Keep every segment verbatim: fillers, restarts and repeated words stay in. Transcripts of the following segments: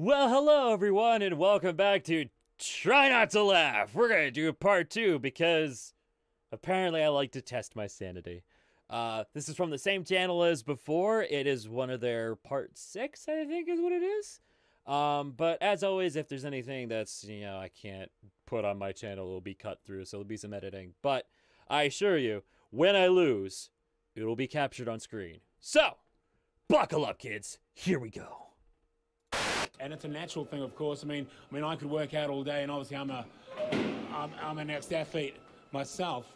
Well, hello everyone, and welcome back to Try Not to Laugh. We're gonna do part two because apparently I like to test my sanity. Uh, this is from the same channel as before. It is one of their part six, I think is what it is. Um, but as always, if there's anything that's, you know, I can't put on my channel, it'll be cut through, so there'll be some editing. But I assure you, when I lose, it'll be captured on screen. So, buckle up, kids. Here we go. And it's a natural thing, of course. I mean, I mean, I could work out all day, and obviously, I'm a, I'm, I'm an ex-athlete myself.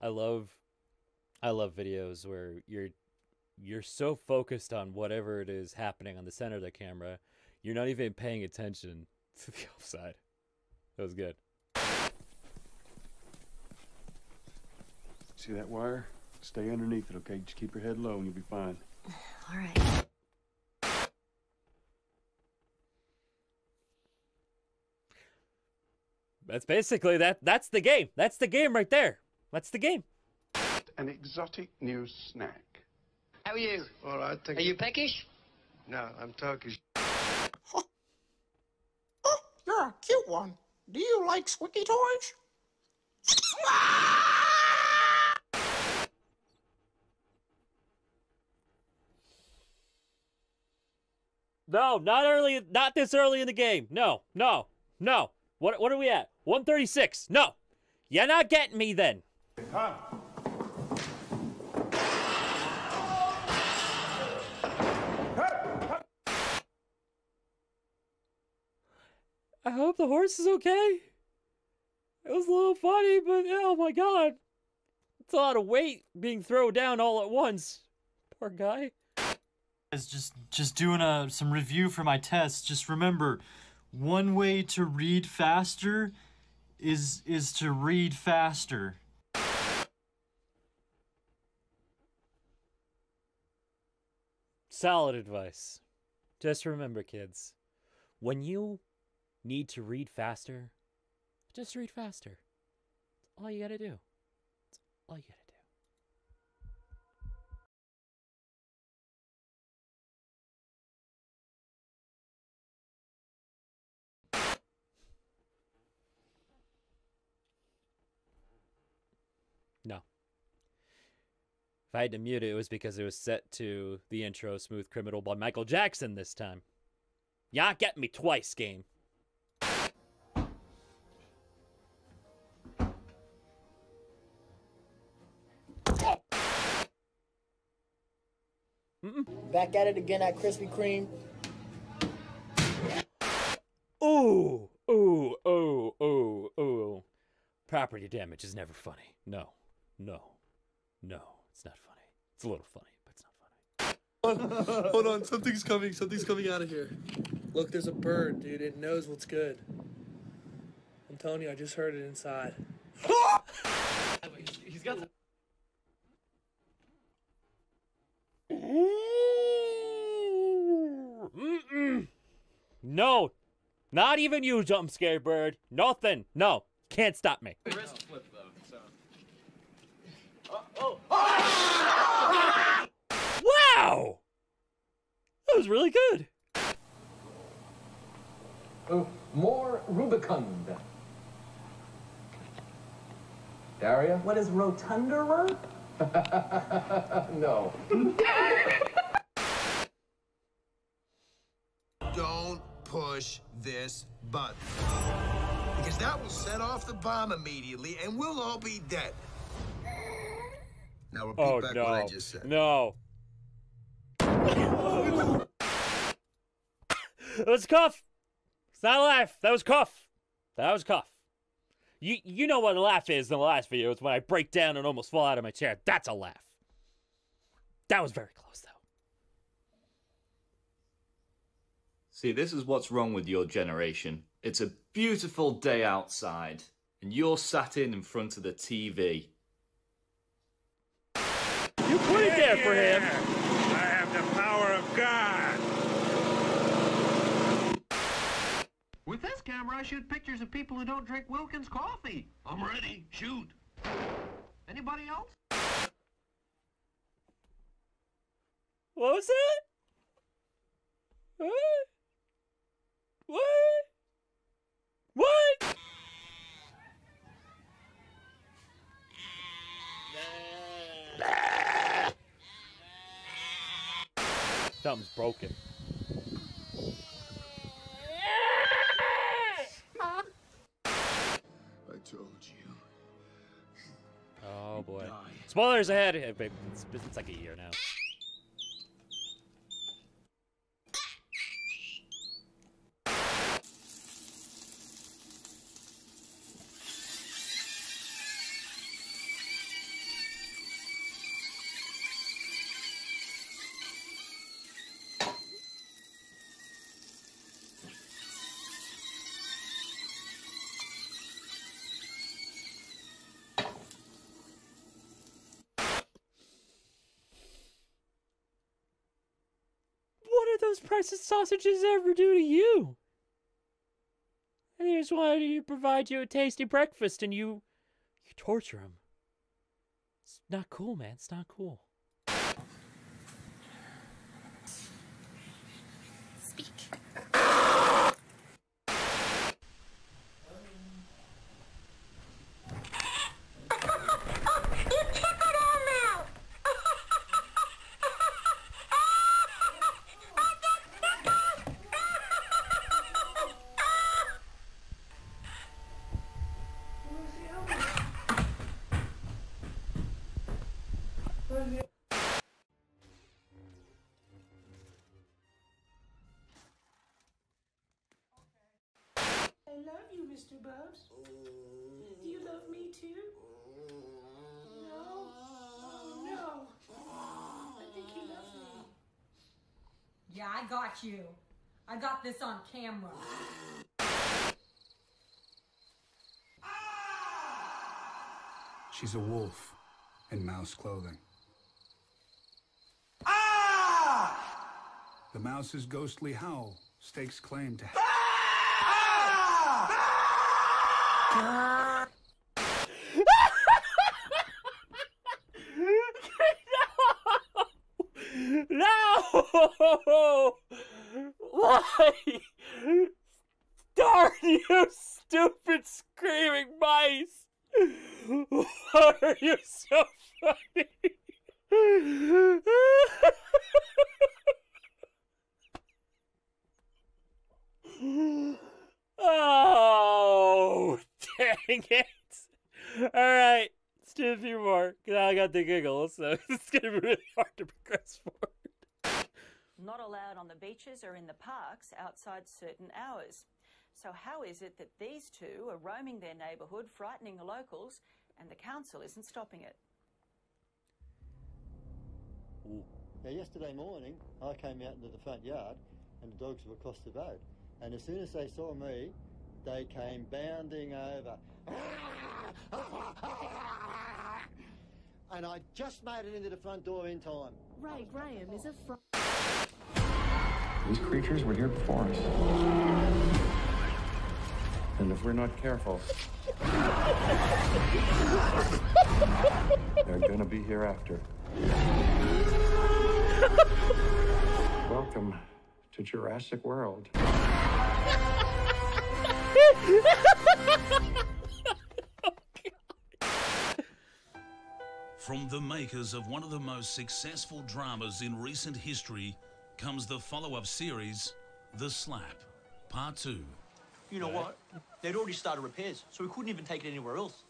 I love, I love videos where you're, you're so focused on whatever it is happening on the center of the camera, you're not even paying attention to the offside. That was good. See that wire? Stay underneath it, okay? Just keep your head low, and you'll be fine. All right. That's basically that. That's the game. That's the game right there. That's the game. An exotic new snack. How are you? All right. Thank you. Are you peckish? No, I'm Turkish. Oh. Oh, you're a cute one. Do you like squeaky toys? No, not early, not this early in the game. No, no, no. What what are we at? one thirty-six. No. You're not getting me then. Huh? I hope the horse is okay. It was a little funny, but oh my god. It's a lot of weight being thrown down all at once. Poor guy. Just just doing a some review for my test. Just remember, one way to read faster is is to read faster. Solid advice. Just remember, kids, when you need to read faster, just read faster. That's all you gotta do. That's all you gotta do. If I had to mute it, it was because it was set to the intro Smooth Criminal by Michael Jackson this time. Y'all get me twice, game. Back at it again at Krispy Kreme. Ooh, ooh, ooh, ooh, ooh. Property damage is never funny. No, no, no. It's not funny. It's a little funny, but it's not funny. Hold on, hold on, something's coming. Something's coming out of here. Look, there's a bird, dude. It knows what's good. I'm telling you, I just heard it inside. He's got the... Mm-mm. No. Not even you, jump scare bird. Nothing. No. Can't stop me. Wrist flip, though, so... Uh, oh. Oh. Wow! That was really good. Oh, more rubicund. Daria? What is rotunderer? No. Don't push this button. Because that will set off the bomb immediately and we'll all be dead. Now repeat oh, back no. what I just said. No. That was cough. It's not a laugh. That was cough. That was cough. You you know what a laugh is in the last video. It's when I break down and almost fall out of my chair. That's a laugh. That was very close, though. See, this is what's wrong with your generation. It's a beautiful day outside, and you're sat in in front of the T V. You put it there for him. I have the power of God. With this camera, I shoot pictures of people who don't drink Wilkins coffee. I'm ready. Shoot. Anybody else? What was that? What? What? What? Something's broken. Oh boy. Spoilers ahead! It's, it's like a year now. Those priceless sausages ever do to you? And here's why you provide you a tasty breakfast and you you torture him. It's not cool, man. It's not cool. Speak. Mister Bubs, do you love me too? No? Oh no. I think you love me. Yeah, I got you. I got this on camera. She's a wolf in mouse clothing. Ah! The mouse's ghostly howl stakes claim to... No! No! Why? Darn you, stupid screaming mice! Why are you so funny? Oh, dang it. All right, let's do a few more. Now I got the giggles, so it's going to be really hard to progress forward. Not allowed on the beaches or in the parks outside certain hours. So how is it that these two are roaming their neighbourhood, frightening the locals, and the council isn't stopping it? Ooh. Now, yesterday morning, I came out into the front yard, and the dogs were across the road. And as soon as they saw me, they came bounding over. And I just made it into the front door in time. Ray Graham is a front. These creatures were here before us. And if we're not careful, they're going to be here after. Welcome to Jurassic World. From the makers of one of the most successful dramas in recent history comes the follow-up series, The Slap, Part two. You know what? They'd already started repairs, so we couldn't even take it anywhere else.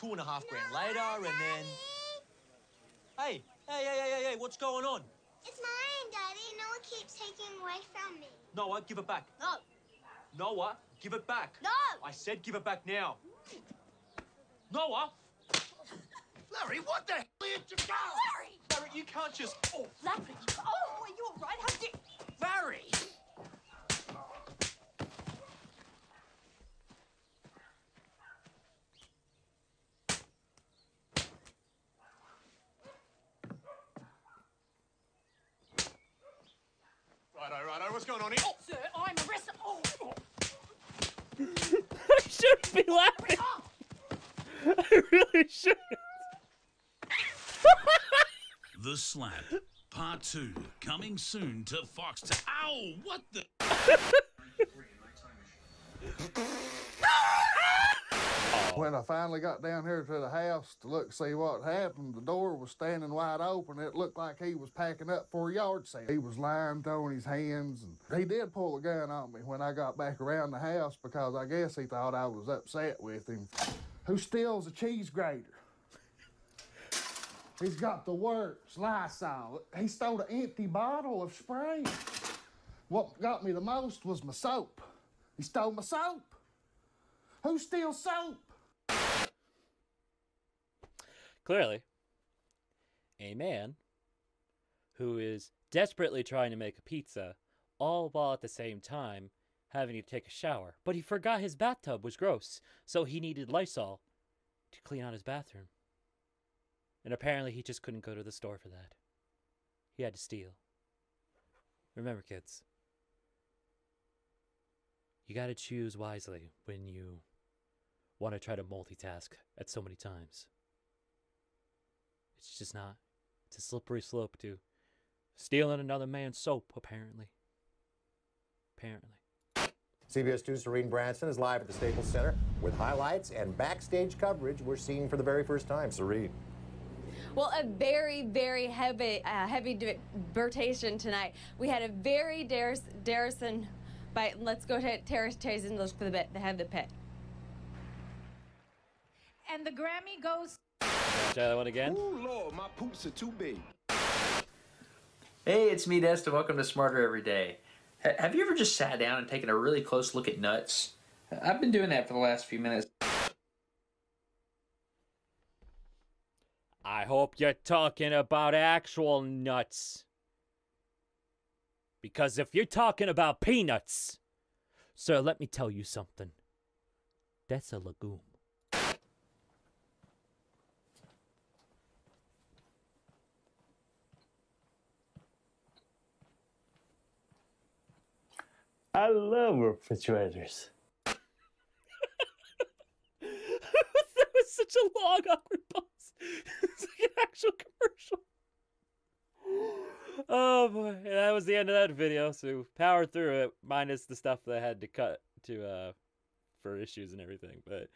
Two and a half grand no, later, and then... Hey, hey, hey, hey, hey, what's going on? It's mine, Daddy. Noah keeps taking away from me. Noah, give it back. No. Noah, give it back. No. I said give it back now. Noah. Larry, what the hell are you doing? Larry. Larry, you can't just. Oh. Larry. Oh, are you all right? How did you? Larry. Righto, righto, what's going on here? Oh, sir, I'm arrested. Oh, oh. I shouldn't be laughing. I really shouldn't. The Slap, Part two, coming soon to Fox. To Ow! What the? When I finally got down here to the house to look, see what happened, the door was standing wide open. It looked like he was packing up for a yard sale. He was lying, throwing his hands, and he did pull a gun on me when I got back around the house because I guess he thought I was upset with him. Who steals a cheese grater? He's got the works, Lysol. He stole an empty bottle of spray. What got me the most was my soap. He stole my soap. Who steals soap? Clearly, a man who is desperately trying to make a pizza, all while at the same time having to take a shower. But he forgot his bathtub was gross, so he needed Lysol to clean out his bathroom. And apparently he just couldn't go to the store for that. He had to steal. Remember, kids, you gotta choose wisely when you want to try to multitask at so many times. It's just not, it's a slippery slope to stealing another man's soap, apparently. Apparently. C B S two's Serene Branson is live at the Staples Center with highlights and backstage coverage we're seeing for the very first time. Serene. Well, a very, very heavy, uh, heavy debatation tonight. We had a very Darrison bite. Let's go to Terrace Chase and look for the bit. They have the pet. And the Grammy goes. Try that one again. Oh Lord, my poops are too big. Hey, it's me, Destin. Welcome to Smarter Every Day. H have you ever just sat down and taken a really close look at nuts? I've been doing that for the last few minutes. I hope you're talking about actual nuts. Because if you're talking about peanuts, sir, let me tell you something. That's a legume. I love refrigerators. That was such a long, awkward pause. It's like an actual commercial. Oh boy, and that was the end of that video. So power through it, minus the stuff that I had to cut to uh, for issues and everything. But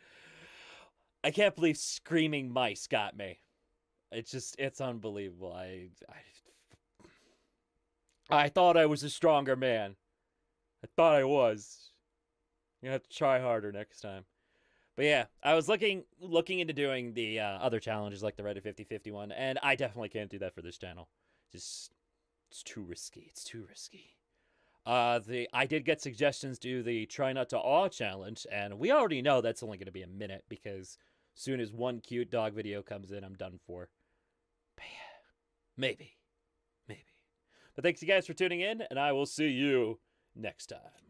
I can't believe screaming mice got me. It's just, it's unbelievable. I, I, I thought I was a stronger man. I thought I was. You're gonna have to try harder next time. But yeah, I was looking looking into doing the uh, other challenges like the Reddit fifty fifty one, and I definitely can't do that for this channel. Just it's too risky. It's too risky. Uh, the I did get suggestions to do the Try Not to Aw challenge, and we already know that's only going to be a minute because as soon as one cute dog video comes in, I'm done for. But yeah, maybe, maybe. But thanks you guys for tuning in, and I will see you next time.